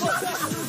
좋다.